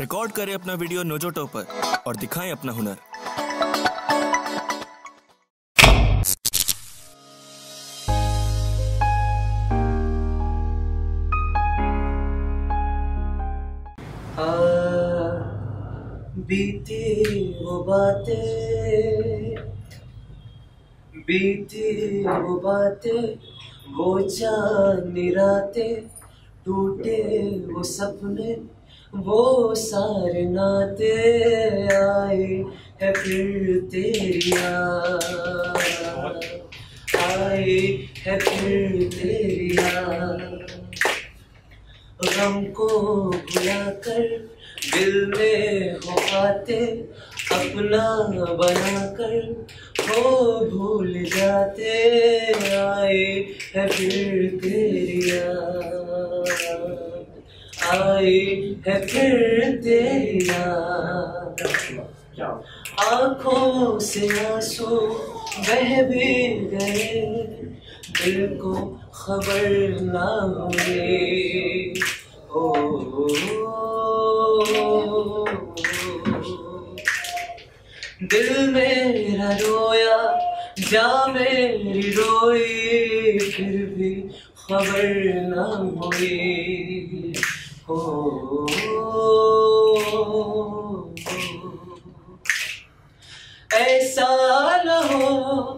Record करें अपना video Nojoto पर और दिखाएं अपना हुनर। बीती वो बातें, बीती वो बातें, वो चांदनी रातें, टूटे वो सपने, वो सारे नाते, आए है फिर तेरी याद, आए है फिर तेरी याद। गम को भुलाकर दिल में हो आते, अपना बनाकर वो भूल जाते, आए है फिर तेरी याद, आए है फिर तेरी याद। आँखों से आंसू बह भी गए, दिल को खबर ना हुई, ओ दिल मेरा रोया, जा मेरी रोई, फिर भी खबर ना हुई, ओ ऐसा न हो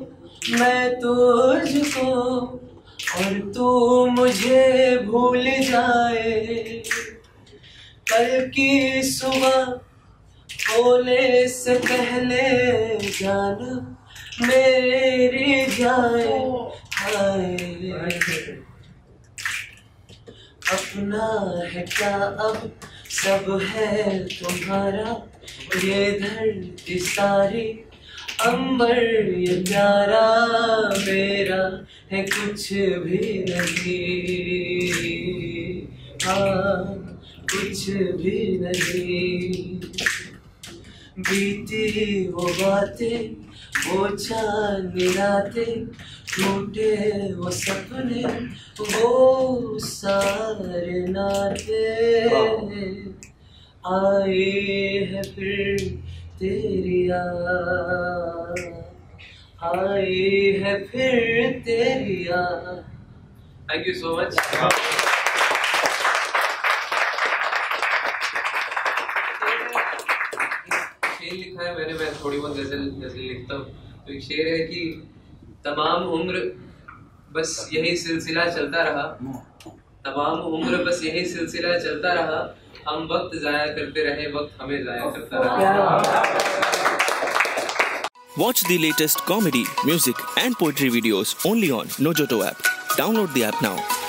मैं तुझको और तू मुझे भूल जाए, कल की सुबह बोले से पहले जाना मेरी जाए, आए अपना है क्या अब सब है तुम्हारा, ये धरती सारी अंबर ये प्यारा, मेरा है कुछ भी नहीं, हाँ कुछ भी नहीं। बीती वो बातें, वो चांदनी रातें, टूटे वो सपने, वो सारे नाते, आए है फिर तेरी याद, आए है फिर तेरी याद। Thank you so much. लिखा है मैंने, मैं थोड़ी बहुत जैसे लिखता हूँ, तो एक शेर है कि तमाम उम्र बस यही सिलसिला चलता रहा, तमाम उम्र बस यही सिलसिला चलता रहा, हम वक्त जाया करते रहे, वक्त हमें जाया करता रहा। Watch the latest comedy, music and poetry videos only on Nojoto app. Download the app now.